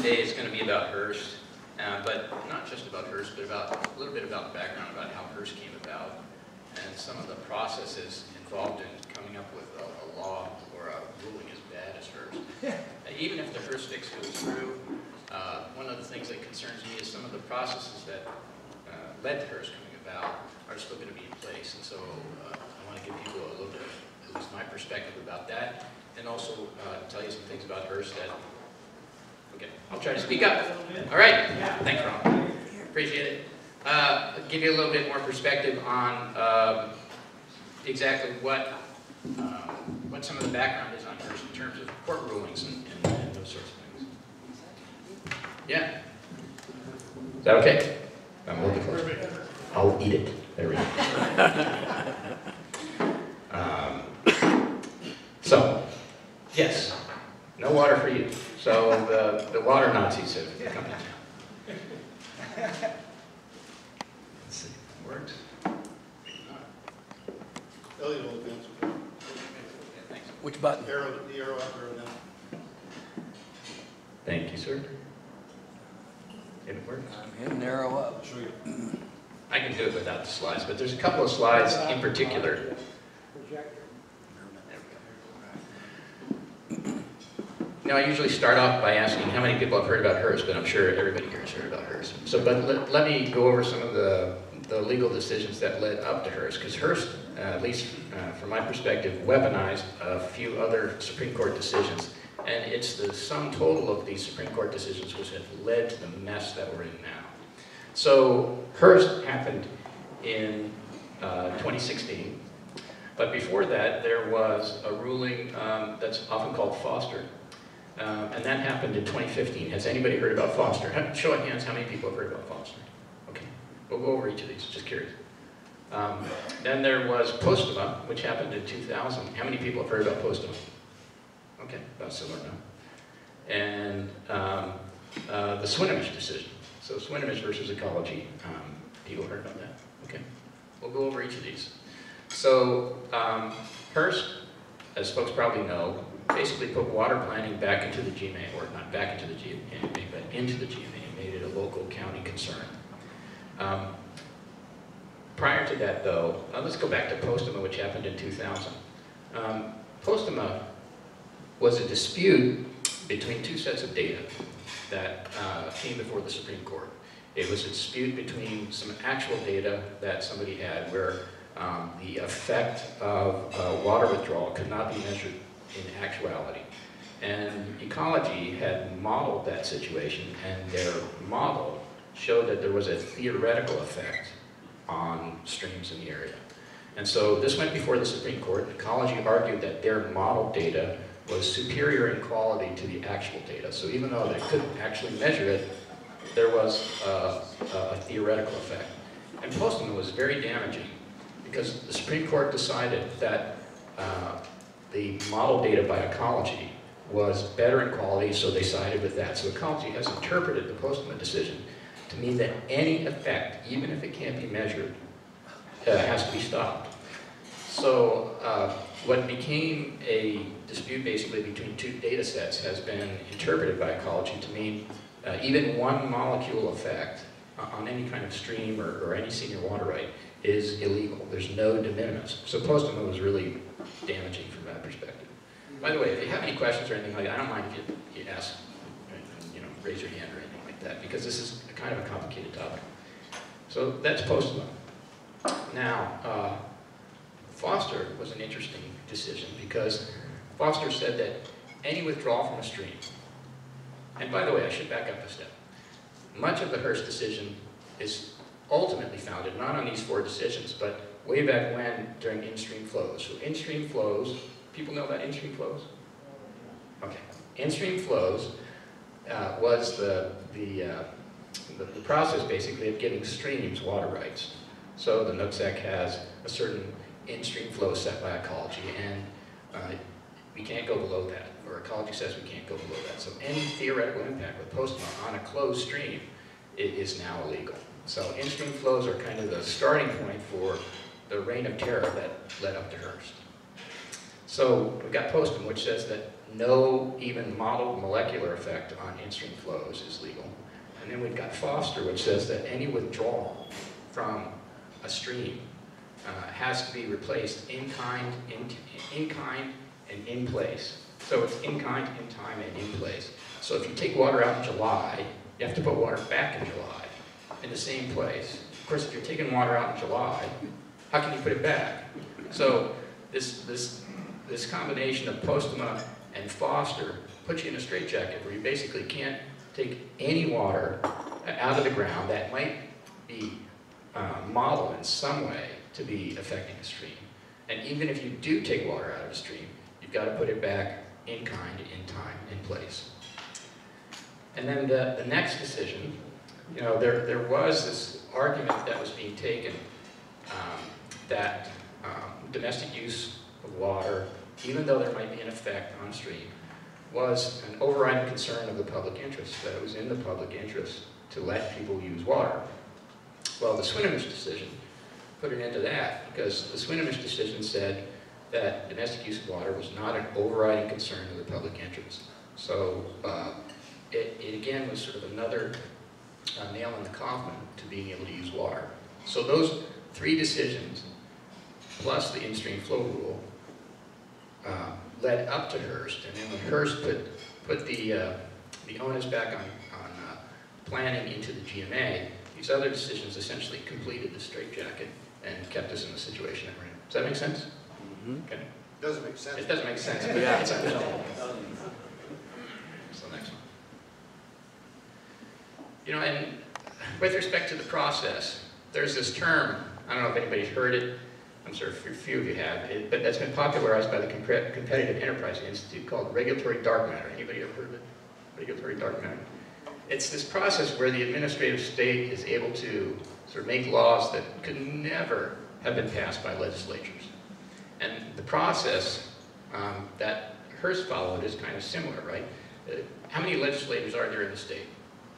today is going to be about Hirst, but not just about Hirst, but about a little bit about the background about how Hirst came about and some of the processes involved in coming up with a law or a ruling as bad as Hirst. Yeah. Even if the Hirst fix goes through, one of the things that concerns me is some of the processes that led to Hirst coming about are still going to be in place, and so I want to give people a little bit of at least my perspective about that, and also tell you some things about Hirst that, okay, I'll try to speak up. All right, thanks, Ron. Appreciate it. Give you a little bit more perspective on exactly what some of the background is on Hirst in terms of court rulings and those sorts of things. Yeah. Is that okay? I'm looking for it. I'll eat it. There we go. So, yes, no water for you. So the water Nazis have come to town. Let's see if it works. Which button? The arrow up, arrow down. Thank you, sir. Did it work? I'm hitting arrow up. I can do it without the slides, but there's a couple of slides in particular. Now, I usually start off by asking how many people have heard about Hirst, but I'm sure everybody here has heard about Hirst. So, but let me go over some of the legal decisions that led up to Hirst, because Hirst, at least from my perspective, weaponized a few other Supreme Court decisions, and it's the sum total of these Supreme Court decisions which have led to the mess that we're in now. So Hirst happened in 2016, but before that there was a ruling that's often called Foster, and that happened in 2015. Has anybody heard about Foster? Show of hands, how many people have heard about Foster? Okay, we'll go over each of these, just curious. Then there was Postema, which happened in 2000. How many people have heard about Postema? Okay, about similar now. And the Swinomish decision. So Swinomish versus Ecology, people heard about that. Okay, we'll go over each of these. So Hirst, as folks probably know, basically put water planning back into the GMA, or not back into the GMA, but into the GMA, and made it a local county concern. Prior to that, though, let's go back to Postema, which happened in 2000. Postema was a dispute between two sets of data that came before the Supreme Court. It was a dispute between some actual data that somebody had where the effect of water withdrawal could not be measured in actuality. And Ecology had modeled that situation, and their model showed that there was a theoretical effect on streams in the area. And so this went before the Supreme Court. Ecology argued that their model data was superior in quality to the actual data. So even though they couldn't actually measure it, there was a theoretical effect. And Postema was very damaging because the Supreme Court decided that the model data by Ecology was better in quality, so they sided with that. So Ecology has interpreted the Postema decision to mean that any effect, even if it can't be measured, has to be stopped. So what became a dispute basically between two data sets has been interpreted by Ecology to mean even one molecule effect on any kind of stream or any senior water right is illegal. There's no de minimis. So Postema was really damaging from that perspective. By the way, if you have any questions or anything like that, I don't mind if you ask, you know, raise your hand or anything like that, because this is a kind of a complicated topic. So that's Postema. Now, Foster was an interesting decision because Foster said that any withdrawal from a stream, and by the way, I should back up a step. Much of the Hirst decision is ultimately founded not on these four decisions, but way back when during in-stream flows. So in-stream flows, people know about in-stream flows? Okay. In-stream flows was the process basically of giving streams water rights. So the Nooksack has a certain in-stream flow set by Ecology, and we can't go below that, or Ecology says we can't go below that. So any theoretical impact with Postema on a closed stream is now illegal. So in-stream flows are kind of the starting point for the reign of terror that led up to Hirst. So we've got Postema, which says that no even modeled molecular effect on in-stream flows is legal. And then we've got Foster, which says that any withdrawal from a stream has to be replaced in kind and in place. So it's in kind, in time, and in place. So if you take water out in July, you have to put water back in July in the same place. Of course, if you're taking water out in July, how can you put it back? So this combination of Postema and Foster puts you in a straitjacket where you basically can't take any water out of the ground that might be modeled in some way to be affecting a stream. And even if you do take water out of a stream, you've got to put it back in kind, in time, in place. And then the next decision, you know, there was this argument that was being taken that domestic use of water, even though there might be an effect on a stream, was an overriding concern of the public interest, that it was in the public interest to let people use water. Well, the Swinomish decision put an end to that, because the Swinomish decision said that domestic use of water was not an overriding concern of the public interest. So it again was sort of another nail in the coffin to being able to use water. So those three decisions, plus the in-stream flow rule, led up to Hirst, and then when Hirst put the onus back on planning into the GMA, these other decisions essentially completed the straitjacket and kept us in the situation that we're in. Does that make sense? Mm-hmm. Okay. Doesn't make sense. It doesn't make sense, but yeah, it's understandable. So next one. You know, and with respect to the process, there's this term, I don't know if anybody's heard it, I'm sure a few of you have, but that's been popularized by the Competitive Enterprise Institute called regulatory dark matter. Anybody ever heard of it? Regulatory dark matter. It's this process where the administrative state is able to sort of make laws that could never have been passed by legislatures. And the process that Hirst followed is kind of similar, right? How many legislators are there in the state?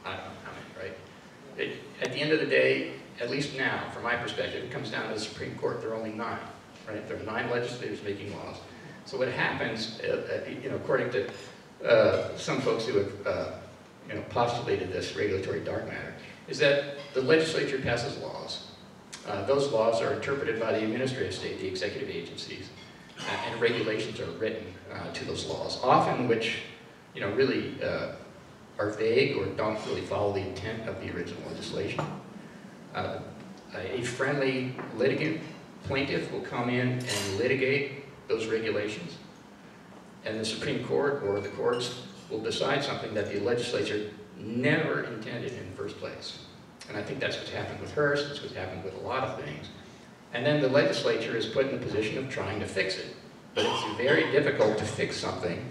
I don't know how many, right? At the end of the day, at least now, from my perspective, it comes down to the Supreme Court. There are only 9, right? There are 9 legislators making laws. So what happens, you know, according to some folks who have you know, postulated this regulatory dark matter, is that the legislature passes laws. Those laws are interpreted by the administrative state, the executive agencies, and regulations are written to those laws, often which, you know, really are vague or don't really follow the intent of the original legislation. A friendly litigant plaintiff will come in and litigate those regulations, and the Supreme Court or the courts will decide something that the legislature never intended in the first place. And I think that's what's happened with Hirst, that's what's happened with a lot of things. And then the legislature is put in the position of trying to fix it. But it's very difficult to fix something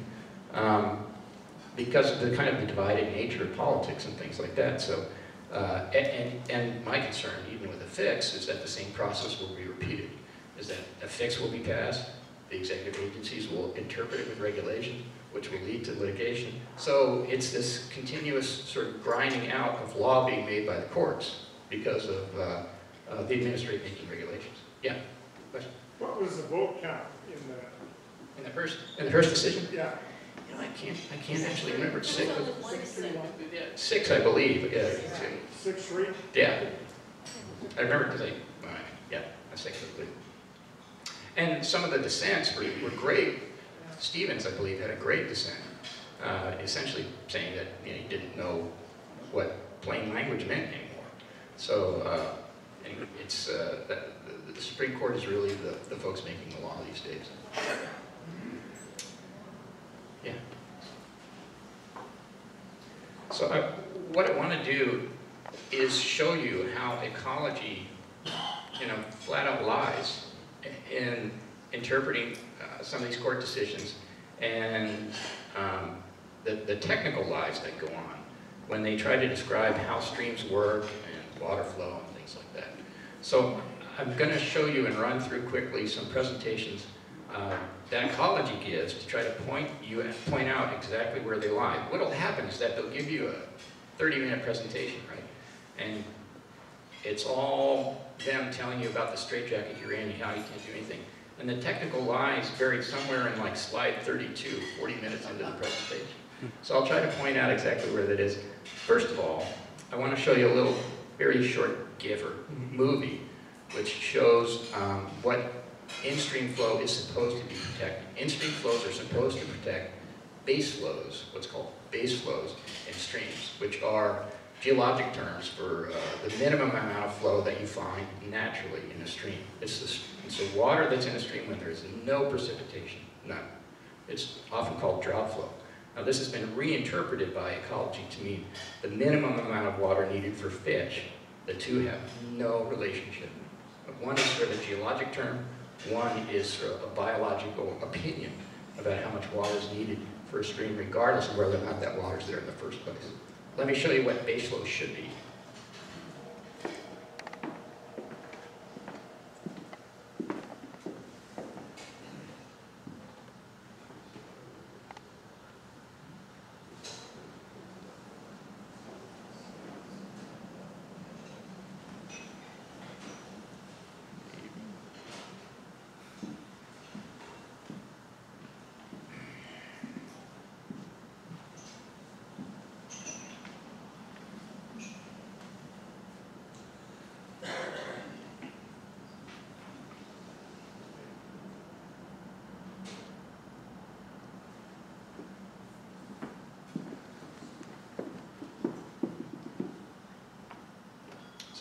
because of the kind of the divided nature of politics and things like that. So. And my concern, even with a fix, is that the same process will be repeated, is that a fix will be passed, the executive agencies will interpret it with regulation, which will lead to litigation. So it's this continuous sort of grinding out of law being made by the courts because of the administrative making regulations. Yeah, question? What was the vote count in the Hirst decision? Yeah. I can't actually remember. It's 6. 6, I believe. Yeah. 6-3. Yeah. I remember because I 6, I believe. And some of the dissents were great. Stevens, I believe, had a great dissent, essentially saying that, you know, he didn't know what plain language meant anymore. So it's the Supreme Court is really the folks making the law these days. Yeah. So what I want to do is show you how ecology, you know, flat out lies in interpreting some of these court decisions and the technical lies that go on when they try to describe how streams work and water flow and things like that. So I'm going to show you and run through quickly some presentations that ecology gives to try to point out exactly where they lie. What will happen is that they'll give you a 30-minute presentation, right? And it's all them telling you about the straitjacket you're in and how you can't do anything. And the technical lies buried somewhere in like slide 32, 40 minutes into the presentation. So I'll try to point out exactly where that is. First of all, I want to show you a little very short GIF or movie which shows what in-stream flow is supposed to be protected. In-stream flows are supposed to protect base flows, what's called base flows in streams, which are geologic terms for the minimum amount of flow that you find naturally in a stream. It's the water that's in a stream when there's no precipitation, none. It's often called drought flow. Now this has been reinterpreted by ecology to mean the minimum amount of water needed for fish. The two have no relationship. One is sort of a geologic term, one is sort of a biological opinion about how much water is needed for a stream regardless of whether or not that water is there in the first place. Let me show you what base flow should be.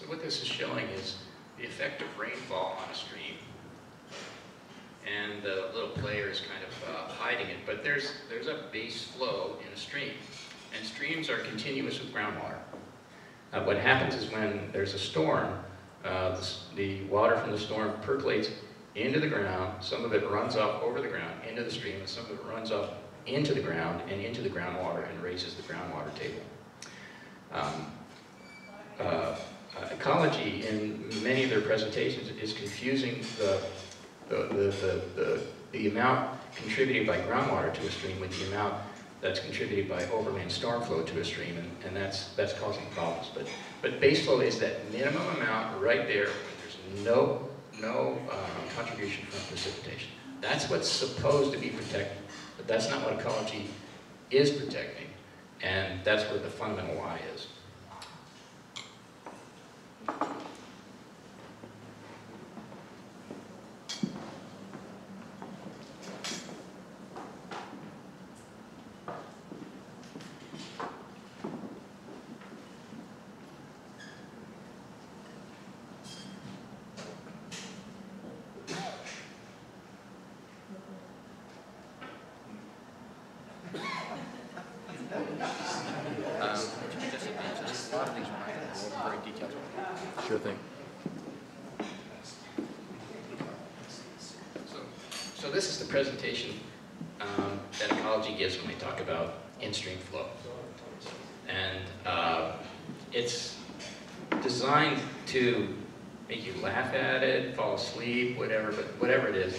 What this is showing is the effect of rainfall on a stream, and the little player is kind of hiding it, but there's a base flow in a stream, and streams are continuous with groundwater. What happens is when there's a storm, the water from the storm percolates into the ground, some of it runs off over the ground into the stream, and some of it runs off into the ground and into the groundwater and raises the groundwater table. Ecology, in many of their presentations, is confusing the amount contributed by groundwater to a stream with the amount that's contributed by overland storm flow to a stream, and that's causing problems. But base flow is that minimum amount right there where there's no contribution from precipitation. That's what's supposed to be protected, but that's not what ecology is protecting, and that's where the fundamental lie is.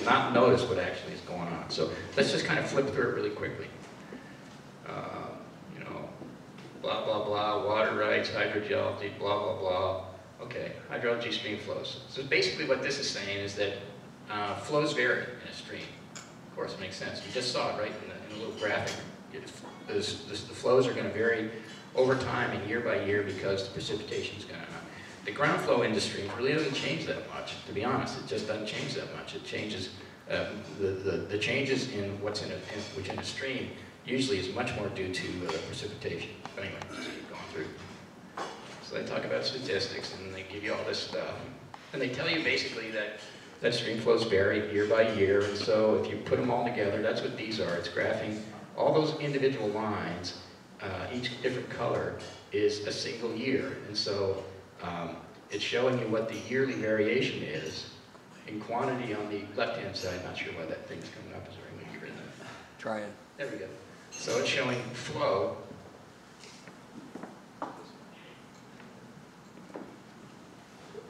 Not notice what actually is going on. So let's just kind of flip through it really quickly. You know, blah, blah, blah, water rights, hydrogeology, blah, blah, blah. Okay, hydrology, stream flows. So basically what this is saying is that flows vary in a stream. Of course, it makes sense. We just saw it, right, in a little graphic. The flows are going to vary over time and year by year because the precipitation is going to. The ground flow industry really doesn't change that much, to be honest. It just doesn't change that much. It changes, the changes in what's in a stream usually is much more due to precipitation. But anyway, just keep going through. So they talk about statistics and they give you all this stuff. And they tell you basically that stream flows vary year by year. And so if you put them all together, that's what these are. It's graphing all those individual lines, each different color is a single year. And so it's showing you what the yearly variation is in quantity on the left-hand side. Not sure why that thing's coming up. Is there anyone here in that? Try it. There we go. So it's showing flow.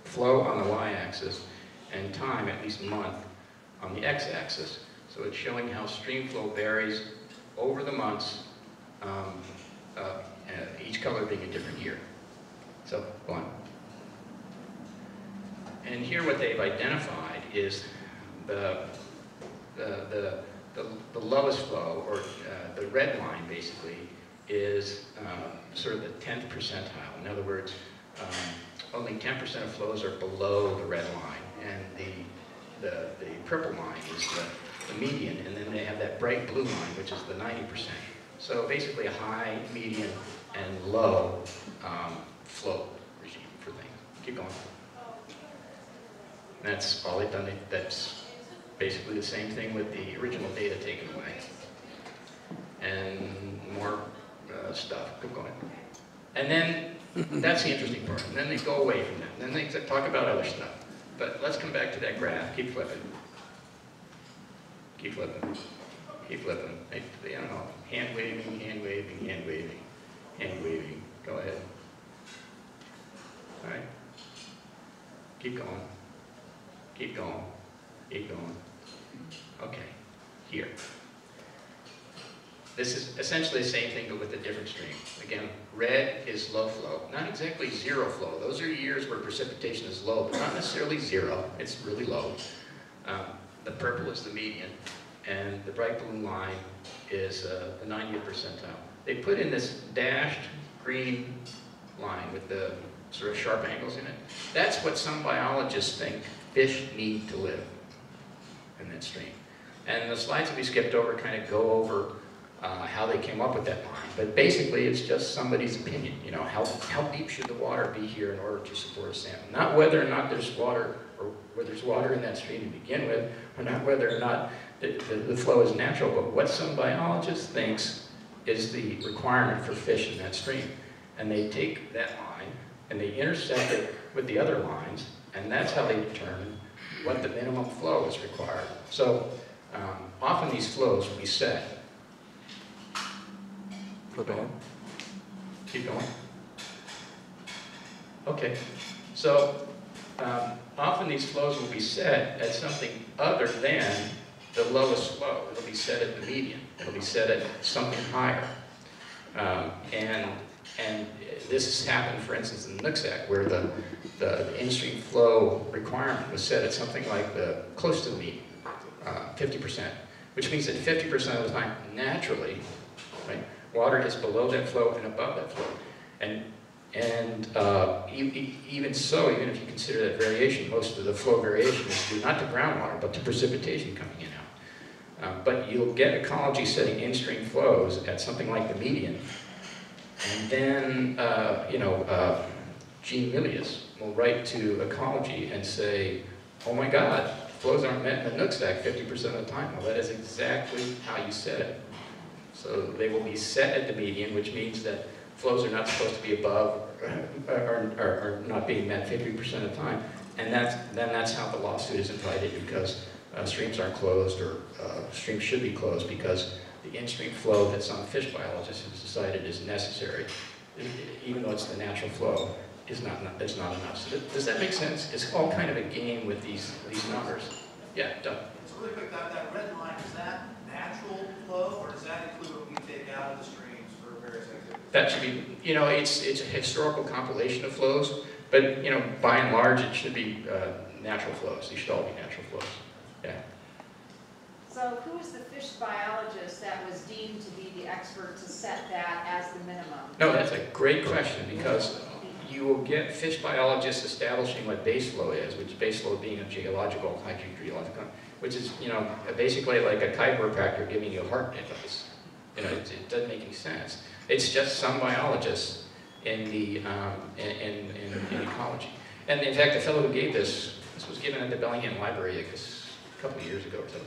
Flow on the y-axis and time, at least month, on the x-axis. So it's showing how stream flow varies over the months, each color being a different year. So go on. And here what they've identified is the lowest flow, or the red line basically, is sort of the 10th percentile. In other words, only 10% of flows are below the red line, and the purple line is the median, and then they have that bright blue line, which is the 90%. So basically a high, median, and low flow regime for things. Keep going. And that's all they've done. That's basically the same thing with the original data taken away. And more stuff. Keep going. And then, that's the interesting part. And then they go away from that. And then they talk about other stuff. But let's come back to that graph. Keep flipping. Keep flipping. Keep flipping. I don't know. Hand waving, hand waving, hand waving, hand waving. Go ahead. All right. Keep going. Keep going. Keep going. Okay. Here. This is essentially the same thing, but with a different stream. Again, red is low flow. Not exactly zero flow. Those are years where precipitation is low, but not necessarily zero. It's really low. The purple is the median, and the bright blue line is the 90th percentile. They put in this dashed green line with the sort of sharp angles in it. That's what some biologists think fish need to live in that stream. And the slides that we skipped over kind of go over how they came up with that line. But basically, it's just somebody's opinion. You know, how deep should the water be here in order to support a salmon? Not whether or not there's water, or whether there's water in that stream to begin with, or not whether or not the flow is natural, but what some biologist thinks is the requirement for fish in that stream. And they take that line, and they intersect it with the other lines, and that's how they determine what the minimum flow is required. So often these flows will be set. Keep going. Keep going. Okay. So often these flows will be set at something other than the lowest flow. It'll be set at the median. It'll be set at something higher. And this has happened, for instance, in the Nooksack, where the in-stream flow requirement was set at something like the close to the median, 50%, which means that 50% of the time, naturally, right, water is below that flow and above that flow. And even so, even if you consider that variation, most of the flow variation is due not to groundwater, but to precipitation coming in out. But you'll get ecology setting in-stream flows at something like the median. And then, Jean Melius will write to Ecology and say, oh my God, flows aren't met in the Nooksack 50% of the time. Well, that is exactly how you set it. So they will be set at the median, which means that flows are not supposed to be above, or not being met 50% of the time. And that's how the lawsuit is invited, because streams aren't closed, or streams should be closed, because the in-stream flow that some fish biologists have decided is necessary, even though it's the natural flow, is not enough. So does that make sense? It's all kind of a game with these numbers. Yeah, Doug. So really quick, that red line, is that natural flow, or does that include what we take out of the streams for various activities? That should be, you know, it's a historical compilation of flows, but, you know, by and large, it should be natural flows. These should all be natural flows. Yeah. So who is the fish biologist that was deemed to be the expert to set that as the minimum? No, that's a great question, because you will get fish biologists establishing what baseflow is, which baseflow being a geological, hydrogeological, which is, you know, basically like a chiropractor giving you heart advice. You know, it doesn't make any sense. It's just some biologists in the in ecology. And in fact, the fellow who gave this was given at the Bellingham Library a couple of years ago or so.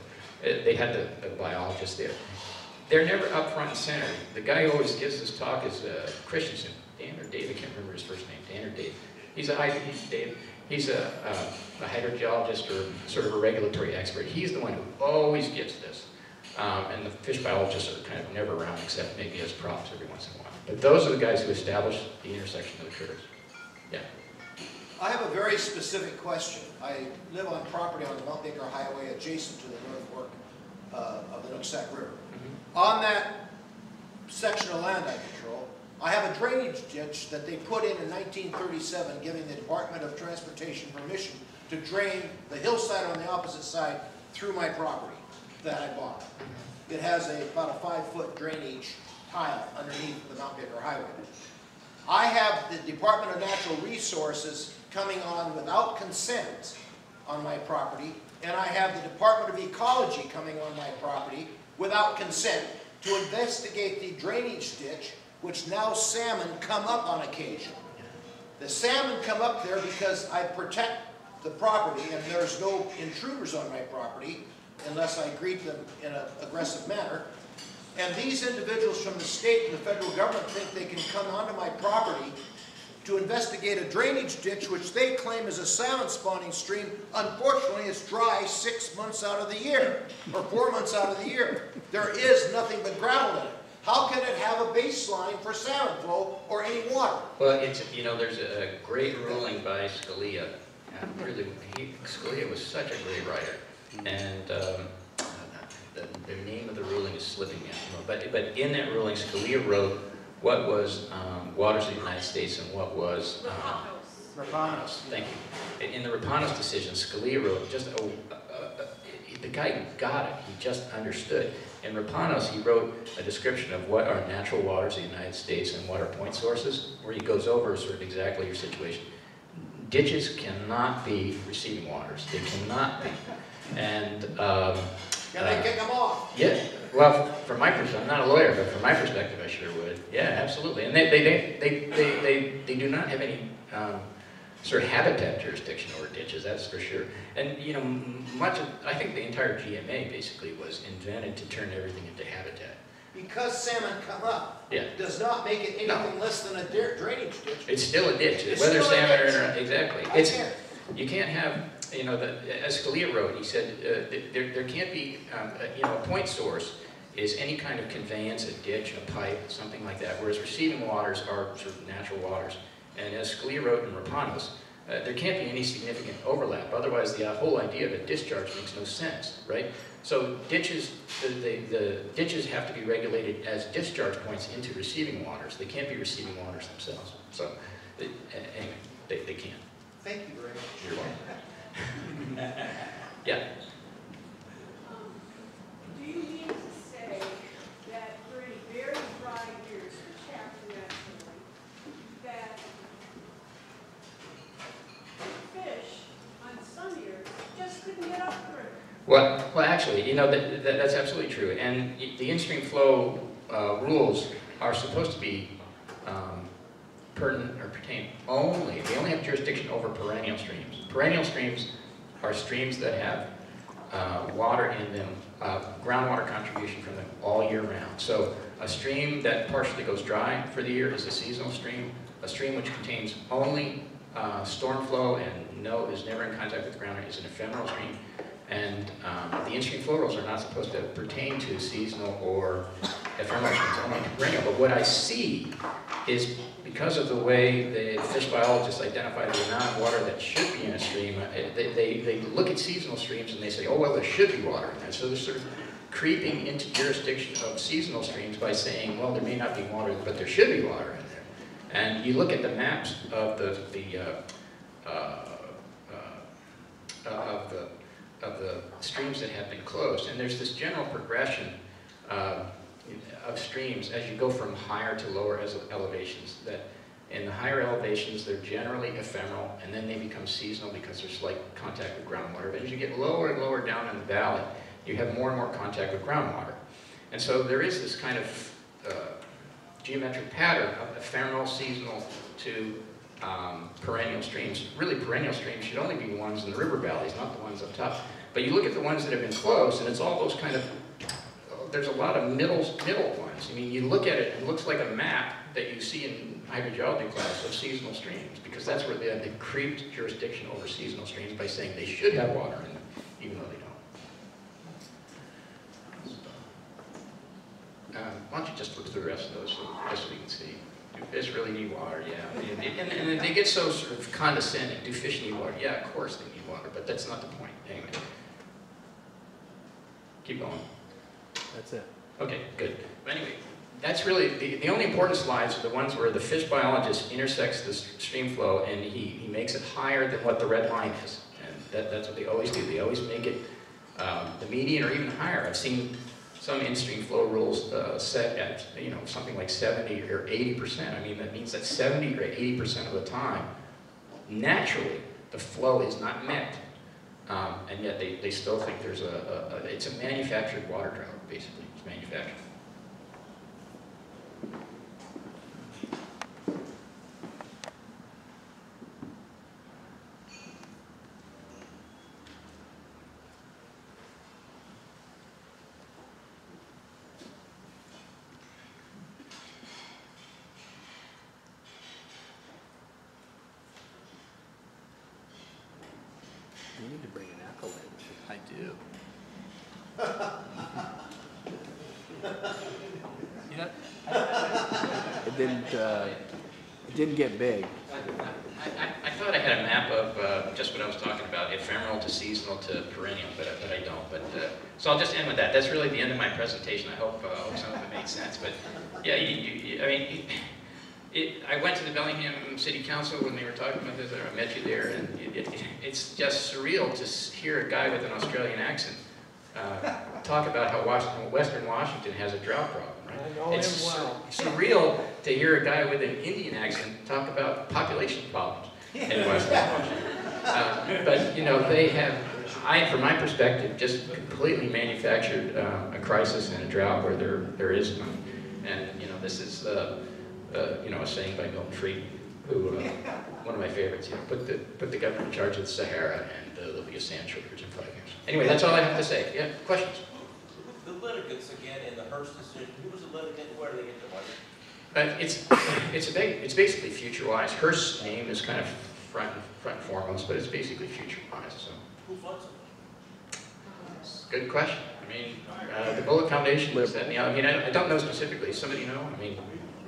They had the biologist there. They're never up front and center. The guy who always gives this talk is Christensen, Dan or Dave, I can't remember his first name, Dan or Dave. He's a hydrogeologist, or sort of a regulatory expert. He's the one who always gives this. And the fish biologists are kind of never around, except maybe as props every once in a while. But those are the guys who establish the intersection of the curves. Yeah. I have a very specific question. I live on property on the Mount Baker Highway adjacent to the North Fork of the Nooksack River. Mm-hmm. On that section of land I control, I have a drainage ditch that they put in 1937, giving the Department of Transportation permission to drain the hillside on the opposite side through my property that I bought. It has about a 5-foot drainage tile underneath the Mount Baker Highway. I have the Department of Natural Resources coming on without consent on my property, and I have the Department of Ecology coming on my property without consent to investigate the drainage ditch, which now salmon come up on occasion. The salmon come up there because I protect the property and there's no intruders on my property unless I greet them in an aggressive manner. And these individuals from the state and the federal government think they can come onto my property to investigate a drainage ditch which they claim is a salmon spawning stream. Unfortunately, it's dry 6 months out of the year, or 4 months out of the year. There is nothing but gravel in it. How can it have a baseline for salmon flow or any water? Well, it's, you know, there's a great ruling by Scalia. And really, Scalia was such a great writer. And the name of the ruling is slipping me out. But in that ruling, Scalia wrote what was waters of the United States and what was Rapanos. Thank you. In the Rapanos decision, Scalia wrote just the guy got it. He just understood. In Rapanos, he wrote a description of what are natural waters of the United States and what are point sources, where he goes over sort of exactly your situation. Ditches cannot be receiving waters. They cannot be. And can I kick them off? Yeah. Well, from my perspective, I'm not a lawyer, but from my perspective, I sure would. Yeah, absolutely. And they do not have any sort of habitat jurisdiction over ditches. That's for sure. And you know, much of, I think the entire GMA basically was invented to turn everything into habitat. Because salmon come up, yeah, does not make it anything less than a drainage ditch. It's still a ditch, it's whether salmon or not. Exactly. You can't have. You know, as Scalia wrote, he said there can't be, you know, a point source is any kind of conveyance, a ditch, a pipe, something like that, whereas receiving waters are sort of natural waters. And as Scalia wrote in Rapanos, there can't be any significant overlap. Otherwise, the whole idea of a discharge makes no sense, right? So ditches, the ditches have to be regulated as discharge points into receiving waters. They can't be receiving waters themselves. So anyway, they can't. Thank you very much. You're welcome. Yeah. Do you mean to say that during very dry years, which happen naturally, that fish on some years just couldn't get up the river? Well, actually, you know, that's absolutely true. And the in-stream flow rules are supposed to be pertain only, they only have jurisdiction over perennial streams. Perennial streams are streams that have water in them, groundwater contribution from them all year round. So a stream that partially goes dry for the year is a seasonal stream. A stream which contains only storm flow and is never in contact with groundwater is an ephemeral stream. And the in-stream flow rules are not supposed to pertain to seasonal or ephemeral streams, only perennial. But what I see is, because of the way the fish biologists identify the amount of water that should be in a stream, they look at seasonal streams and they say, oh, well, there should be water in there. So they're sort of creeping into jurisdiction of seasonal streams by saying, well, there may not be water, but there should be water in there. And you look at the maps of the streams that have been closed, and there's this general progression of streams as you go from higher to lower elevations. That in the higher elevations, they're generally ephemeral, and then they become seasonal because there's like contact with groundwater. But as you get lower and lower down in the valley, you have more and more contact with groundwater. And so there is this kind of geometric pattern of ephemeral, seasonal to perennial streams. Really, perennial streams should only be ones in the river valleys, not the ones up top. But you look at the ones that have been closed, and it's all those kind of, there's a lot of middle ones. I mean, you look at it, it looks like a map that you see in hydrogeology class of seasonal streams, because that's where they creeped jurisdiction over seasonal streams by saying they should have water in them, even though they don't. Why don't you just look through the rest of those, just so we can see. Do fish really need water? Yeah. And they get so sort of condescending. Do fish need water? Yeah, of course they need water, but that's not the point. Anyway. Keep going. That's it. Okay, good. Anyway, that's really, the only important slides are the ones where the fish biologist intersects the stream flow and he makes it higher than what the red line is. And that's what they always do. They always make it the median or even higher. I've seen some industry flow rules set at something like 70 or 80%. I mean, that means that 70 or 80% of the time, naturally, the flow is not met. And yet they still think there's it's a manufactured water drought, basically. It's manufactured. Didn't get big. I thought I had a map of just what I was talking about, ephemeral to seasonal to perennial, but I don't. But so I'll just end with that. That's really the end of my presentation. I hope, some of it made sense. But yeah, I mean, I went to the Bellingham City Council when they were talking about this. I met you there, and it's just surreal to hear a guy with an Australian accent talk about how Western Washington has a drought problem. It's surreal to hear a guy with an Indian accent talk about population problems in Western Washington. But, they have, from my perspective, just completely manufactured a crisis and a drought where there is none. And, this is, a saying by Milton Friedman, who, one of my favorites, put the government in charge of the Sahara and there'll be a sand shortage in 5 years. Anyway, that's all I have to say. Yeah, questions? The litigants again in the Hirst decision. Who was the litigant? Where did they get the money? It's basically FutureWise. Hirst's name is kind of front and foremost, but it's basically FutureWise. So who funds it? Good question. I mean, the Bullitt Foundation lives that. I mean, I don't know specifically. Somebody know? I mean.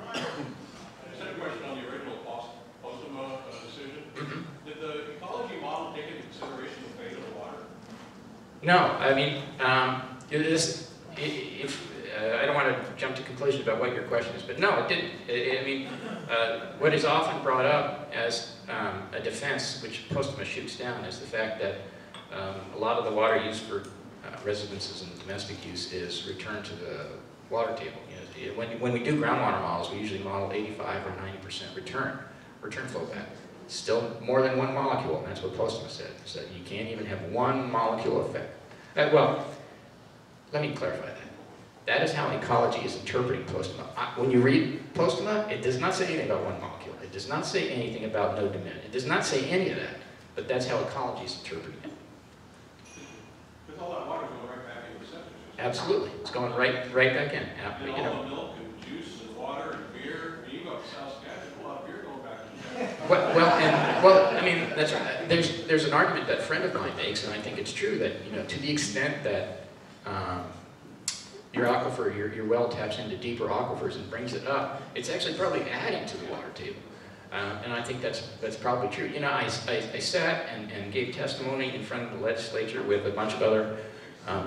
I just had a question on the original Postema decision. Mm-hmm. Did the ecology model take into consideration the fate of the water? No, I mean. I don't want to jump to conclusions about what your question is, but no, it didn't. What is often brought up as a defense, which Postema shoots down, is the fact that a lot of the water used for residences and domestic use is returned to the water table. When we do groundwater models, we usually model 85 or 90% return flow back. Still more than one molecule, and that's what Postema said. So you can't even have one molecule effect. Let me clarify that. That is how ecology is interpreting Postema. When you read Postema, it does not say anything about one molecule. It does not say anything about no demand. It does not say any of that. But that's how ecology is interpreting it. With all that water going right back into the septic system. Absolutely, it's going right back in. And all the milk and juice and water and beer. You go to South Skagit, a lot of beer going back into the septic. That's right. There's an argument that a friend of mine makes, and I think it's true that to the extent that your aquifer, your well taps into deeper aquifers and brings it up, it's actually probably adding to the water table. And I think that's probably true. I sat and gave testimony in front of the legislature with a bunch of other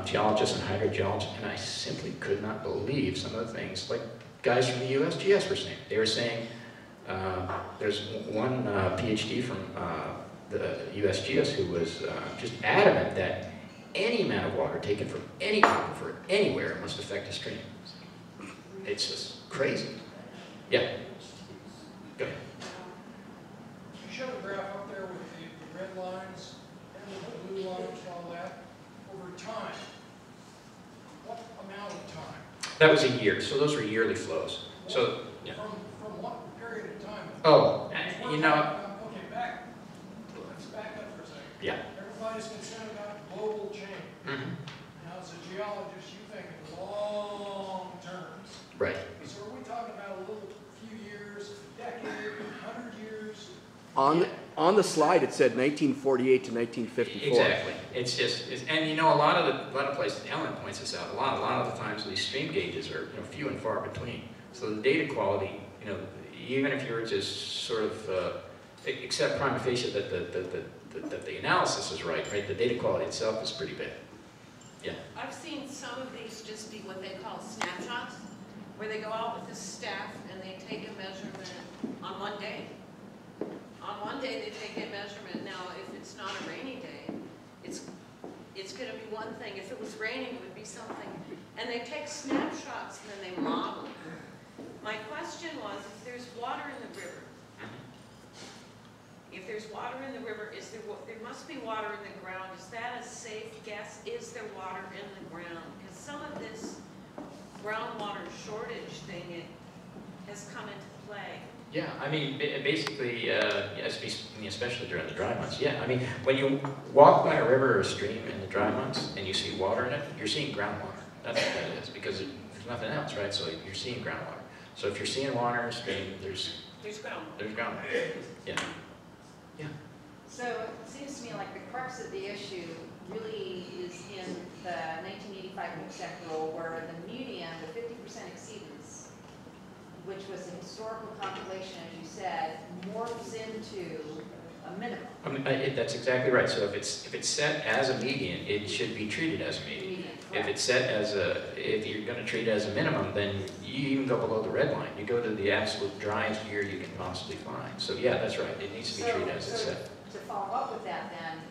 geologists and hydrogeologists, and I simply could not believe some of the things like guys from the USGS were saying. They were saying, there's one PhD from the USGS who was just adamant that any amount of water taken from any aquifer anywhere must affect a stream. It's just crazy. Yeah. Go ahead. You showed a graph up there with the red lines and the blue lines and all that over time. What amount of time? That was a year. So those were yearly flows. So yeah. From what period of time? Oh, okay, back. Let's back up for a second. Yeah. Everybody's concerned about global change. Mm-hmm. Now, as a geologist, you think in long terms. Right. So are we talking about a little few years, decade, 100 years? On the slide, it said 1948 to 1954. Exactly. It's just, a lot of places. Ellen points this out. A lot of the times, these stream gauges are few and far between. So the data quality, even if you were just sort of accept prima facie that that the analysis is right? The data quality itself is pretty bad. Yeah? I've seen some of these just be what they call snapshots, where they go out with the staff and they take a measurement on one day. On one day, they take a measurement. Now, if it's not a rainy day, it's going to be 1% one thing. If it was raining, it would be something. And they take snapshots and then they model. My question was, if there's water in the river, there must be water in the ground. Is that a safe guess? Is there water in the ground? Because some of this groundwater shortage thing has come into play. Yeah, I mean, basically, especially during the dry months, yeah. I mean, when you walk by a river or a stream in the dry months and you see water in it, you're seeing groundwater. That's what that is, because there's nothing else, right? So you're seeing groundwater. So if you're seeing water in a stream, there's groundwater. There's groundwater, yeah. Yeah. So it seems to me like the crux of the issue really is in the 1985 Nooksack rule, where the median, the 50% exceedance, which was a historical compilation, as you said, morphs into a minimum. I mean, that's exactly right. So if it's set as a median, it should be treated as a median. If it's set as a, if you're going to treat it as a minimum, then you even go below the red line. You go to the absolute driest year you can possibly find. So yeah, that's right. It needs to be treated as a set. To follow up with that, then,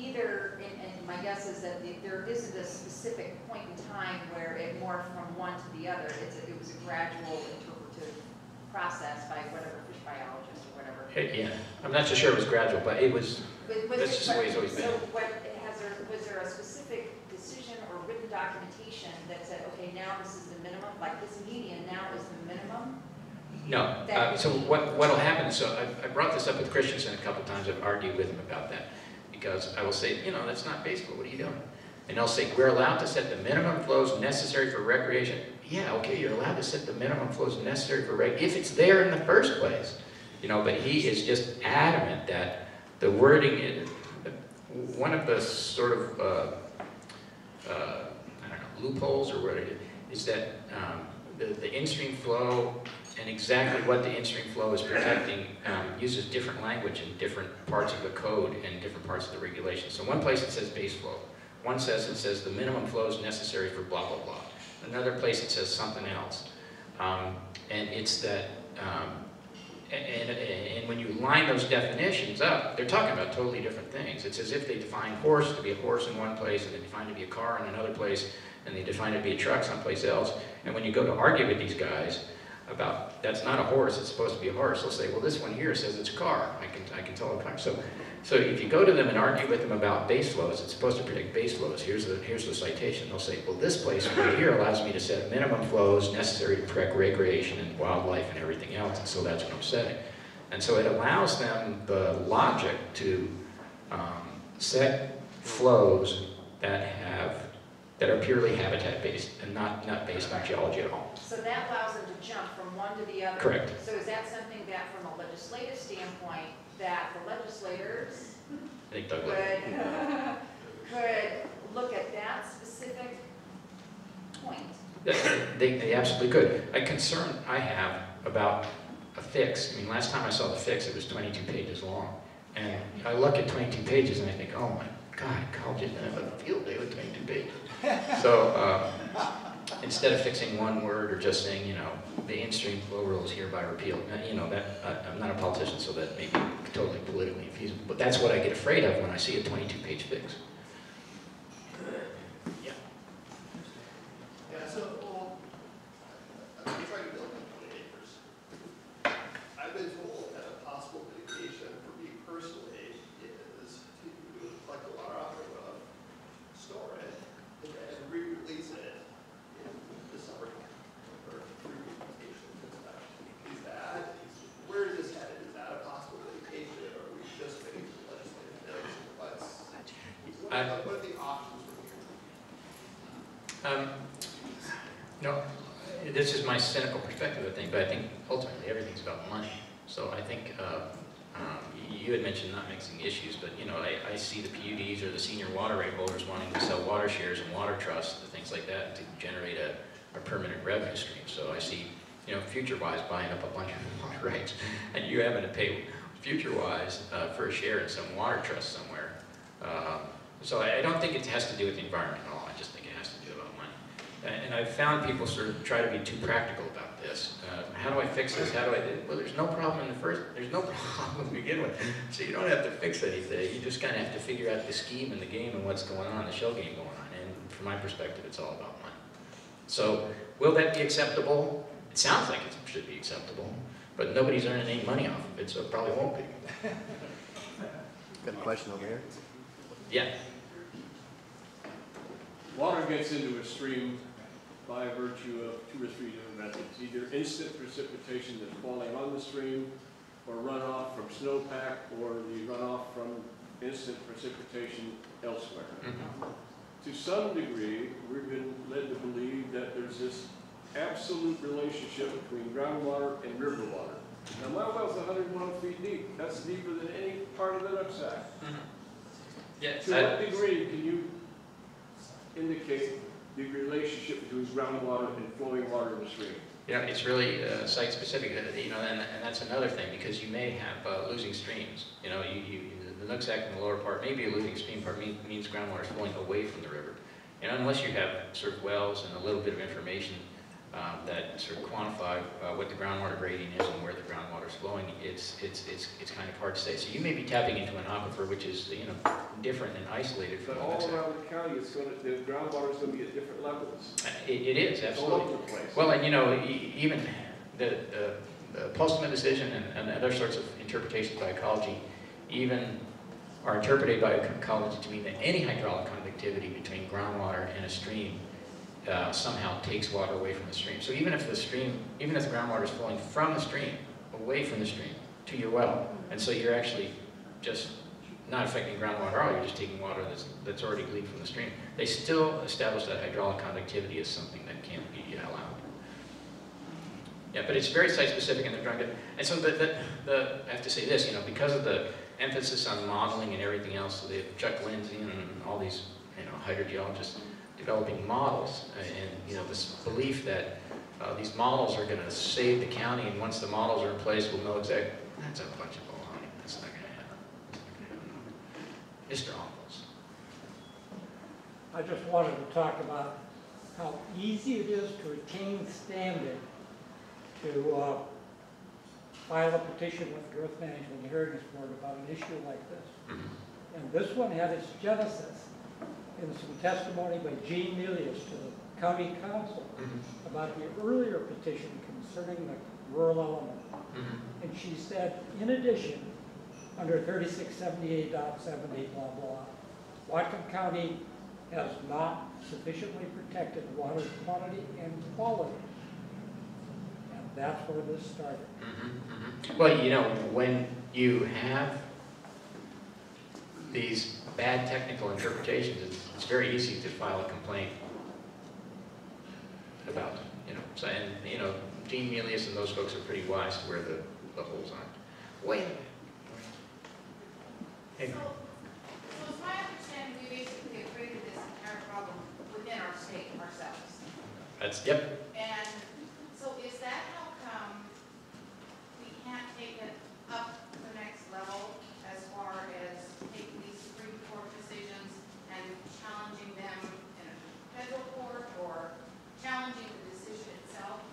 either, and my guess is that there isn't a specific point in time where it morphed from one to the other. It was a gradual interpretive process by whatever fish biologist or whatever. Yeah, I'm not so sure it was gradual, but it was. That's just the way it's always been. So, was there a specific decision or written documentation that said, okay, now this is the minimum, like this median now is the minimum? No. So what'll happen? So I brought this up with Christensen a couple times. I've argued with him about that because I will say, you know, that's not baseball. What are you doing? And they'll say we're allowed to set the minimum flows necessary for recreation. Yeah, okay, you're allowed to set the minimum flows necessary for rec if it's there in the first place, you know. But he is just adamant that the wording is one of the sort of I don't know, loopholes or whatever it is, that the in-stream flow. And exactly what the in-stream flow is protecting uses different language in different parts of the code and different parts of the regulation. So one place it says base flow. One says it says the minimum flow is necessary for blah, blah, blah. Another place it says something else. And it's that, and when you line those definitions up, they're talking about totally different things. It's as if they define horse to be a horse in one place, and they define it to be a car in another place, and they define it to be a truck someplace else. And when you go to argue with these guys, about that's not a horse, it's supposed to be a horse. They'll say, well, this one here says it's a car. I can tell a car. So if you go to them and argue with them about base flows, it's supposed to predict base flows. Here's the citation. They'll say, well, this place right here allows me to set minimum flows necessary to protect recreation and wildlife and everything else, and so that's what I'm setting. And so it allows them the logic to set flows that are purely habitat-based and not based on geology at all. So that allows them to jump from one to the other. Correct. So is that something that, from a legislative standpoint, that the legislators could look at that specific point? They absolutely could. A concern I have about a fix, I mean, last time I saw the fix, it was 22 pages long. And I look at 22 pages and I think, oh my God, college didn't have a field day with 22 pages. So instead of fixing one word or just saying, you know, the in-stream flow rule is hereby repealed, you know, that I'm not a politician, so that may be totally politically infeasible, but that's what I get afraid of when I see a 22-page fix. Yeah. Yeah. So, well, I'm trying to build on 20 acres. I've been told that a possible mitigation for me personally is to collect a lot of store it, and re-release it. What are the options for you? No, this is my cynical perspective of the thing, but I think ultimately everything's about money. So I think you had mentioned not mixing issues, but you know, I see the PUDs or the senior water rate holders wanting to sell water shares and water trusts and things like that to generate a permanent revenue stream. So I see, you know, FutureWise buying up a bunch of water rights, and you having to pay FutureWise for a share in some water trust somewhere. So I don't think it has to do with the environment at all. I just think it has to do about money. And I've found people sort of try to be too practical about this. how do I fix this? How do I do it? Well, there's no problem in the first, there's no problem to begin with. So you don't have to fix anything. You just kind of have to figure out the scheme and the game and what's going on, the shell game going on. And from my perspective, it's all about money. So will that be acceptable? It sounds like it should be acceptable, but nobody's earning any money off of it, so it probably won't be. Got a question over here? Yeah. Water gets into a stream by virtue of two or three different methods. Either instant precipitation that's falling on the stream, or runoff from snowpack, or the runoff from instant precipitation elsewhere. Mm-hmm. To some degree, we've been led to believe that there's this absolute relationship between groundwater and river water. Now my well's 101 feet deep. That's deeper than any part of the Nooksack. Mm-hmm. Yes, to what degree can you indicate the relationship between groundwater and flowing water in the stream? Yeah, it's really site specific. You know, and that's another thing, because you may have losing streams. You know, the Nooksack in the lower part may be a losing stream. Part means groundwater is flowing away from the river. And unless you have sort of wells and a little bit of information that sort of quantify what the groundwater gradient is and where the groundwater is flowing, it's kind of hard to say. So you may be tapping into an aquifer which is, you know, different and isolated from. But all around the county, it's going to, the groundwater is going to be at different levels. It is, absolutely. All over the place. Well, and you know, even the Postema decision and other sorts of interpretations by ecology, even are interpreted by ecology to mean that any hydraulic conductivity between groundwater and a stream somehow takes water away from the stream. So even if the stream, even if the groundwater is flowing from the stream, away from the stream, to your well, and so you're actually just not affecting groundwater at all, you're just taking water that's already leaked from the stream, they still establish that hydraulic conductivity is something that can't be allowed. Yeah, but it's very site-specific, and they're trying to, and so the I have to say this, you know, because of the emphasis on modeling and everything else, so they have Chuck Lindsay and all these, you know, hydrogeologists, developing models, and you know, this belief that these models are going to save the county, and once the models are in place, we'll know exactly. That's a bunch of baloney. That's not going to happen. Mr. Humbles. I just wanted to talk about how easy it is to attain standing to file a petition with the Growth Management Hearings Board about an issue like this. Mm-hmm. And this one had its genesis in some testimony by Jean Melius to the county council mm-hmm. about the earlier petition concerning the rural element. Mm-hmm. And she said, in addition, under 3678.70, blah, blah, Whatcom County has not sufficiently protected water quantity and quality. And that's where this started. Mm-hmm. Mm-hmm. Well, you know, when you have these bad technical interpretations, it's very easy to file a complaint about, you know, so, and, you know, Jean Melius and those folks are pretty wise to where the holes aren't. Wait a minute. Hey. So it's my understanding we basically agree to this entire problem within our state ourselves. That's, yep. And so is that how come we can't take it up to the next level as far as taking these Supreme Court decisions and challenging them in a federal court or challenging the decision itself?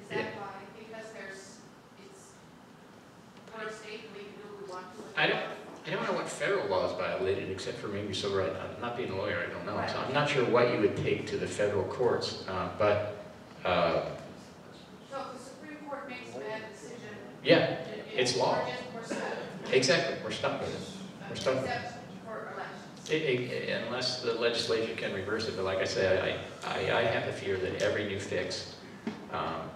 Is that yeah. why? Because there's, it's our state, we can do what we want to. I don't know what federal law is violated, except for maybe so right. I'm not being a lawyer, I don't know. Right. So I'm not sure what you would take to the federal courts, but so if the Supreme Court makes a bad decision, yeah, it's law. Exactly, we're stuck with it. We're stuck with it. Unless the legislature can reverse it, but like I say, I have a fear that every new fix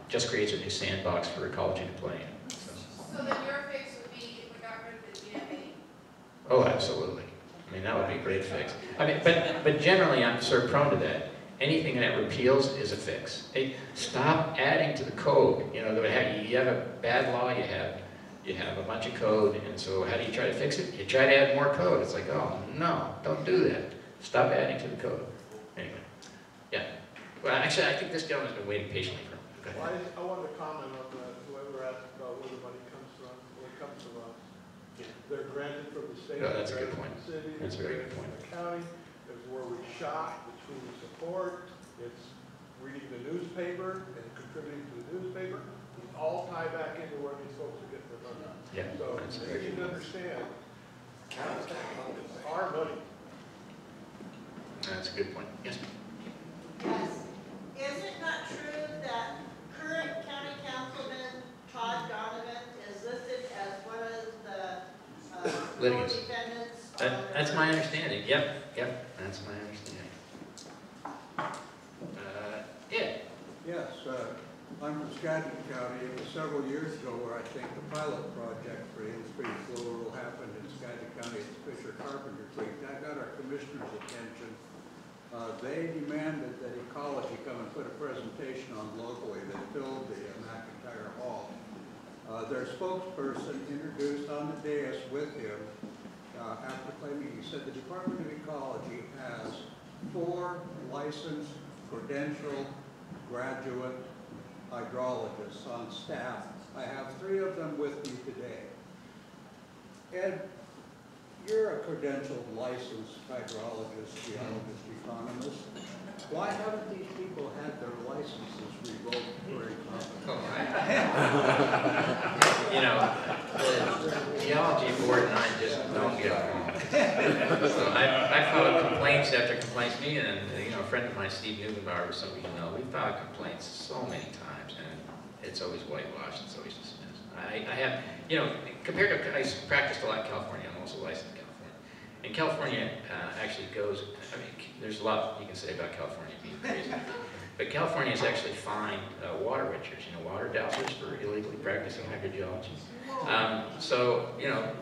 just creates a new sandbox for ecology to play in. So then your fix would be if we got rid of the GMA? Oh, absolutely. I mean, that would be a great fix. I mean, but generally, I'm sort of prone to that. Anything that repeals is a fix. Hey, stop adding to the code. You know, you have a bad law you have. You have a bunch of code, and so how do you try to fix it? You try to add more code. It's like, oh, no, don't do that. Stop adding to the code. Anyway, yeah. Well, actually, I think this gentleman's been waiting patiently for him. Well, I wanted to comment on that. Whoever asked about where the money comes from, where it comes from. Yeah. They're granted from the state. Oh, that's a good point. City, that's a very good point. The county, there's where we shop, it's who we support, it's reading the newspaper and contributing to the newspaper. all tie back into where these folks are getting their money. Yeah. So you can understand, it's our money. That's a good point. Yes. Yes. Is it not true that current county councilman Todd Donovan is listed as one of the litigants? That's my understanding. Yep. Yep. That's my understanding. Ed. Yes. I'm from Skagit County. It was several years ago where I think the pilot project for in-street floral happened in Skagit County at Fisher Carpenter Creek. That got our commissioner's attention. They demanded that Ecology come and put a presentation on locally. They filled the McIntyre Hall. Their spokesperson introduced on the dais with him, after claiming, he said, the Department of Ecology has 4 licensed, credentialed, graduate hydrologists on staff. I have 3 of them with me today. Ed, you're a credentialed, licensed hydrologist, geologist, economist. Why haven't these people had their licenses revoked for incompetence? Oh, you know, the geology board and I just don't get along. So I filed complaints after complaints. Me and you know, a friend of mine, Steve Newenbarger, some of you know, we filed complaints so many times, and it's always whitewashed. It's always dismissed. I have, you know, compared to I practiced a lot in California. I'm also licensed. And California actually goes, I mean, there's a lot you can say about California being crazy, but California has actually fined water witchers, you know, water dowsers for illegally practicing hydrogeology. So, you know,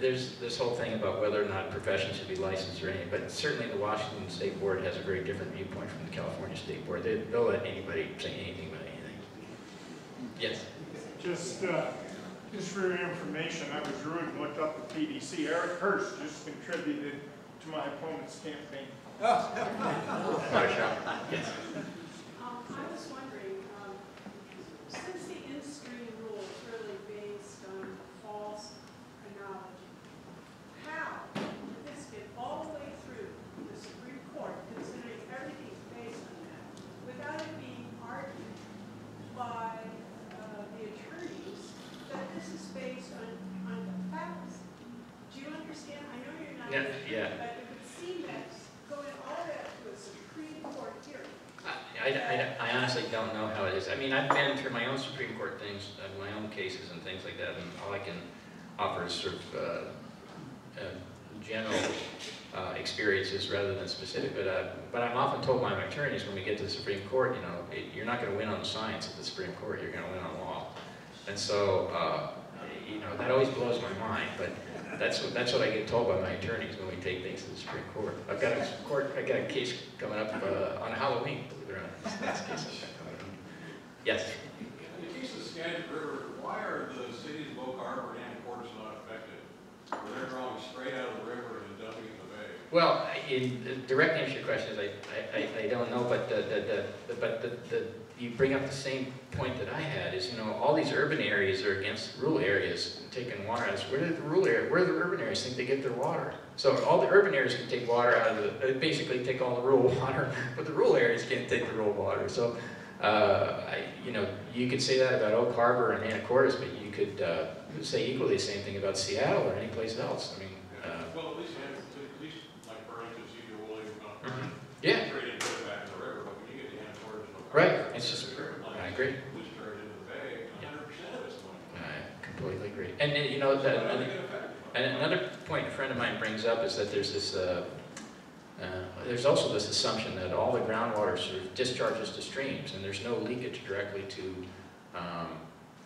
there's this whole thing about whether or not professions should be licensed or anything, but certainly the Washington State Board has a very different viewpoint from the California State Board. They'll let anybody say anything about anything. Yes? Just for your information, I was rude and looked up the PDC. Eric Hirst just contributed to my opponent's campaign. Yes. I was wondering, since the in-stream rule is really based on false chronology, how did this get all the way through the Supreme Court, considering everything based on that, without it being argued by the attorneys? This is based on the facts. Do you understand? I know you're not. Yeah. But it would seem that going all that to a Supreme Court hearing. I honestly don't know how it is. I mean, I've been through my own Supreme Court things, my own cases and things like that, and all I can offer is sort of general experiences rather than specific. But I'm often told by my attorneys when we get to the Supreme Court, you know, you're not going to win on the science at the Supreme Court. You're going to win on law. And so, you know, that always blows my mind, but that's what I get told by my attorneys when we take things to the Supreme Court. I've got a case coming up on Halloween, believe it or not. That's the case I've got coming up. Yes? In the case of Skagit River, why are the cities of Oak Harbor and ports not affected? Where they're drawing straight out of the river and dumping in the bay? Well, in direct answer to your question is I don't know, but you bring up the same point that I had is, you know, all these urban areas are against rural areas taking water out. Where do the rural area, where do the urban areas think they get their water? So all the urban areas can take water out of the, basically take all the rural water, but the rural areas can't take the rural water. So, you know, you could say that about Oak Harbor and Anacortes, but you could say equally the same thing about Seattle or any place else. I mean, well, at least like Burlington, either William or not. Yeah. Right, it's just, I agree. I completely agree. And you know, that another point a friend of mine brings up is that there's this, there's also this assumption that all the groundwater sort of discharges to streams and there's no leakage directly to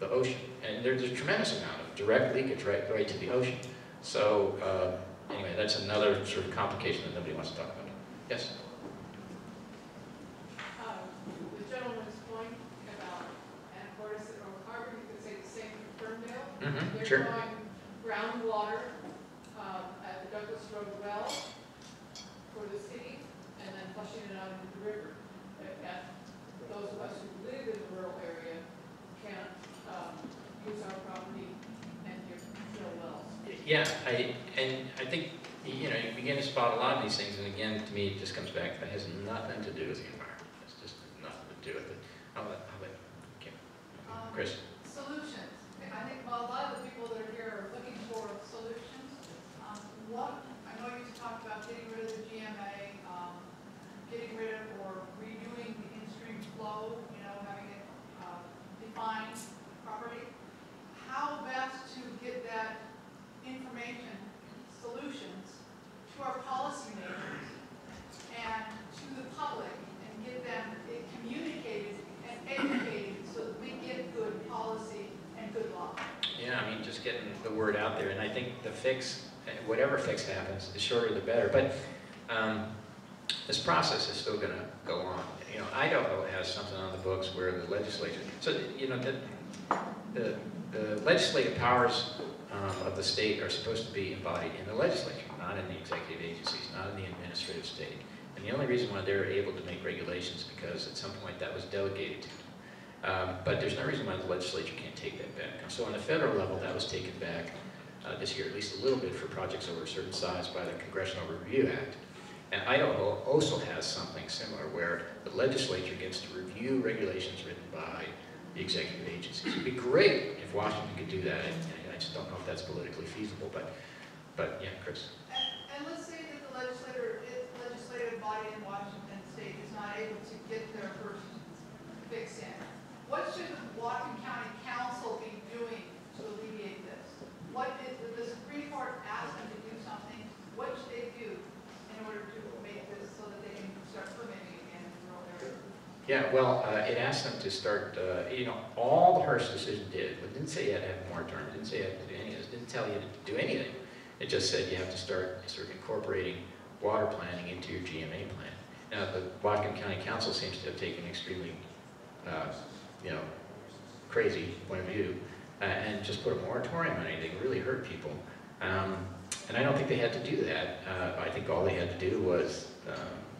the ocean. And there's a tremendous amount of direct leakage right to the ocean. So anyway, that's another sort of complication that nobody wants to talk about. Yes? Mm-hmm. They're sure. Drawing groundwater at the Douglas Road well for the city and then flushing it out into the river. And those of us who live in the rural area can't use our property and fill wells. Yeah, I think, you know, you begin to spot a lot of these things, and again, to me, it just comes back, that has nothing to do with the environment. It's just nothing to do with it. How about, Chris. Solutions. I think a lot of the people that are here are looking for solutions. I know you talked about getting rid of the GMA, getting rid of or redoing the in-stream flow, you know, having it defined properly. How best to get that information, solutions, to our policymakers and to the public and get them communicated and educated so that we get good policy and good law. Yeah, I mean, just getting the word out there. And I think the fix, whatever fix happens, the shorter the better. But this process is still going to go on. You know, Idaho has something on the books where the legislature, so you know, the legislative powers of the state are supposed to be embodied in the legislature, not in the executive agencies, not in the administrative state. And the only reason why they're able to make regulations is because at some point that was delegated to them. But there's no reason why the legislature can't take that back. So on the federal level, that was taken back this year, at least a little bit for projects over a certain size by the Congressional Review Act. And Idaho also has something similar where the legislature gets to review regulations written by the executive agencies. It would be great if Washington could do that. I just don't know if that's politically feasible, but yeah, Chris. And let's say that the legislative body in Washington state is not able to get their first fix in. What should the Whatcom County Council be doing to alleviate this? What is, if the Supreme Court asked them to do something, what should they do in order to make this so that they can start permitting again in rural areas? Yeah, well, it asked them to start, you know, all the Hirst decision did, but didn't say you had to have more term, didn't say you had to do any of this, didn't tell you to do anything. It just said you have to start sort of incorporating water planning into your GMA plan. Now, the Whatcom County Council seems to have taken extremely you know, crazy point of view, and just put a moratorium on anything, really hurt people. And I don't think they had to do that. I think all they had to do was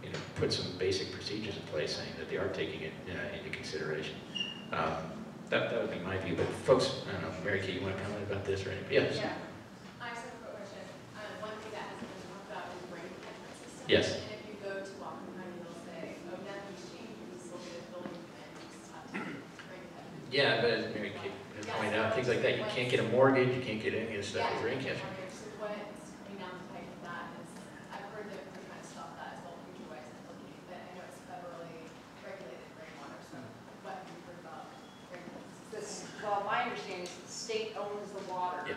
you know, put some basic procedures in place saying that they are taking it into consideration. That would be my view, but folks, I don't know, Mary Kay, you want to comment about this or anything? Yes. Yeah. I have a quick question. One thing that hasn't been talked about is brain management system. Yes. Yeah, but as Mary Kate pointed out, things like that, you can't get a mortgage, you can't get any of this stuff with brain cancer. So what's coming down the pike with that is, I've heard that we're trying to stop that as well, future-wise, but I know it's federally regulated rainwater, so what have you heard about brain cancer? Well, my understanding is the state owns the water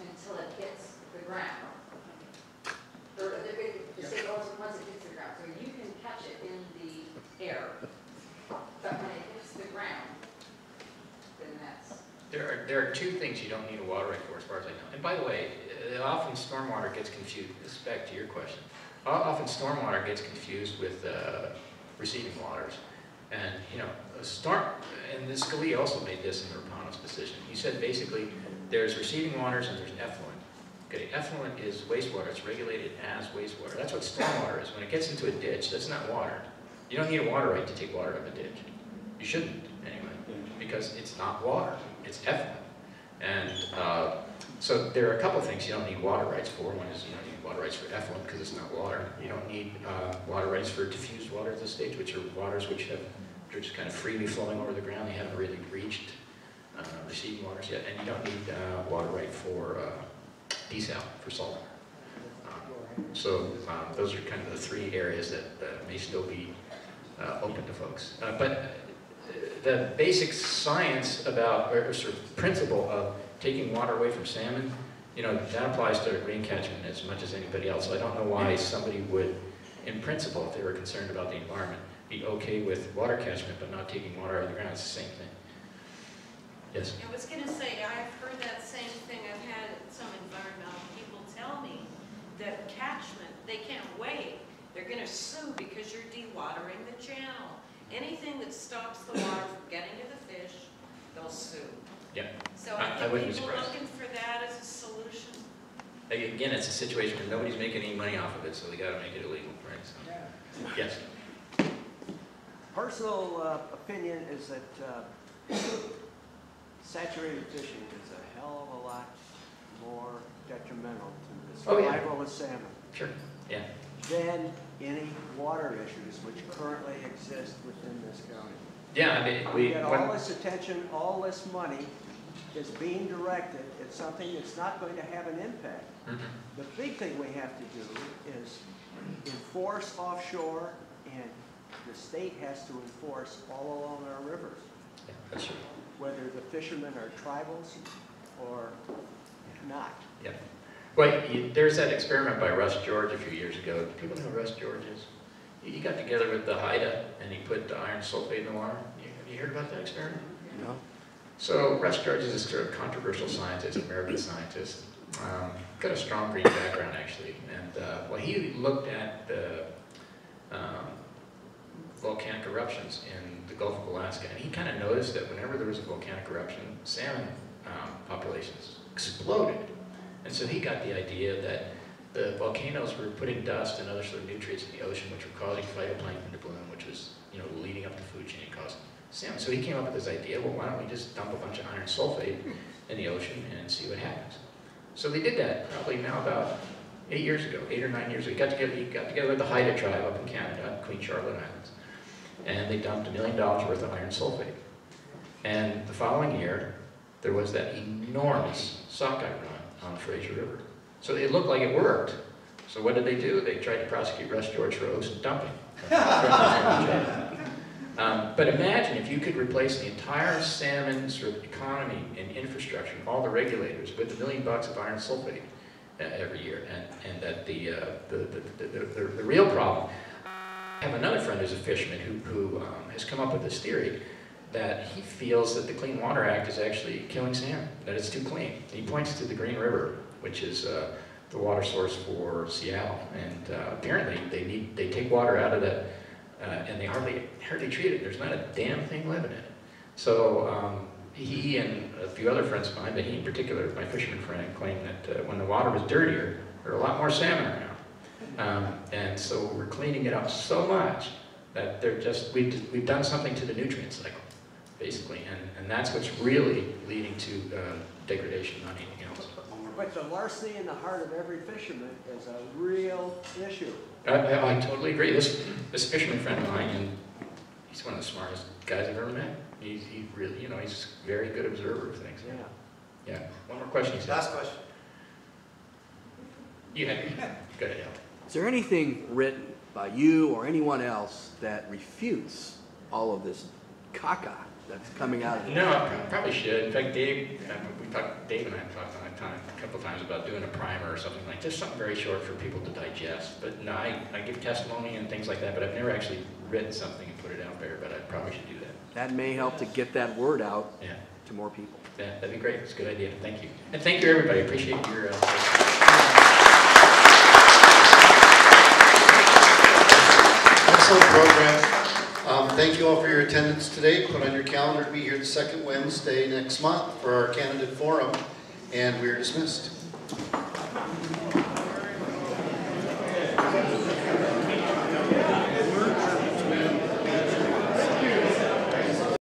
until it hits the ground. Or the state owns it once it hits the ground, so you can catch it in the air, but when it hits the ground, there are two things you don't need a water right for, as far as I know. And by the way, often stormwater gets confused. This is back to your question. Often stormwater gets confused with receiving waters. And you know, and this Scalia also made this in the Rapanos decision. He said basically there's receiving waters and there's effluent. Okay, effluent is wastewater. It's regulated as wastewater. That's what stormwater is. When it gets into a ditch, that's not water. You don't need a water right to take water out of a ditch. You shouldn't anyway, because it's not water. It's effluent. And so there are a couple of things you don't need water rights for. One is you don't need water rights for effluent because it's not water. You don't need water rights for diffused water at this stage, which are waters which have, they're just kind of freely flowing over the ground. They haven't really reached receiving waters yet. And you don't need water right for desal, for salt water. So those are kind of the three areas that may still be open to folks. But the basic science about, or sort of principle of taking water away from salmon, you know, that applies to marine catchment as much as anybody else. So I don't know why somebody would, in principle, if they were concerned about the environment, be okay with water catchment but not taking water out of the ground. It's the same thing. Yes? I was going to say, I've heard that same thing. I've had some environmental people tell me that catchment, they can't wait. They're going to sue because you're dewatering the channel. Anything that stops the water from getting to the fish, they'll sue. Yeah. So I think people are looking for that as a solution. Again, it's a situation where nobody's making any money off of it, so they got to make it illegal, right? So, yeah. Yes. Personal opinion is that saturated fishing is a hell of a lot more detrimental to the survival of salmon. Sure. Yeah. Than any water issues which currently exist within this county. Yeah, I mean, we get all this attention, all this money is being directed at something that's not going to have an impact. Mm-hmm. The big thing we have to do is enforce offshore, and the state has to enforce all along our rivers. Yeah, that's true. Whether the fishermen are tribals or not. Yeah. Well, there's that experiment by Russ George a few years ago. Do people know who Russ George is? He got together with the Haida and he put the iron sulfate in the water. Have you heard about that experiment? No. So Russ George is a sort of controversial scientist, American scientist. Got a strong green background actually. And well, he looked at the volcanic eruptions in the Gulf of Alaska, and he kind of noticed that whenever there was a volcanic eruption, salmon populations exploded. And so he got the idea that the volcanoes were putting dust and other sort of nutrients in the ocean, which were causing phytoplankton to bloom, which was, you know, leading up the food chain and causing salmon. So he came up with this idea, well, why don't we just dump a bunch of iron sulfate in the ocean and see what happens? So they did that probably now about 8 years ago, 8 or 9 years ago. He got together with the Haida tribe up in Canada, Queen Charlotte Islands, and they dumped $1 million worth of iron sulfate. And the following year, there was that enormous sockeye run on the Fraser River. So it looked like it worked. So what did they do? They tried to prosecute Russ George for ocean dumping. But imagine if you could replace the entire salmon sort of economy and infrastructure, and all the regulators, with $1 million of iron sulfate every year, and that the real problem. I have another friend who's a fisherman who has come up with this theory that he feels that the Clean Water Act is actually killing salmon, that it's too clean. He points to the Green River, which is the water source for Seattle, and apparently they take water out of that, and they hardly treat it. There's not a damn thing living in it. So he and a few other friends of mine, but he in particular, my fisherman friend, claimed that when the water was dirtier, there were a lot more salmon around. And so we're cleaning it up so much that they're just, we've done something to the nutrient cycle, basically, and that's what's really leading to degradation, not anything else. But the larceny in the heart of every fisherman is a real issue. I totally agree. This fisherman friend of mine, and he's one of the smartest guys I've ever met. He really, you know, he's a very good observer of things. Yeah. Yeah. One more question. Last question. You had good idea. Is there anything written by you or anyone else that refutes all of this caca that's coming out of the No, probably should. In fact, Dave and I have talked a couple times about doing a primer or something like this, something very short for people to digest. But no, I give testimony and things like that, but I've never actually written something and put it out there, but I probably should do that. That may help to get that word out to more people. Yeah, that'd be great. It's a good idea. Thank you. And thank you, everybody. Appreciate your... Excellent program. Thank you all for your attendance today. Put on your calendar to be here the second Wednesday next month for our candidate forum, and we are dismissed.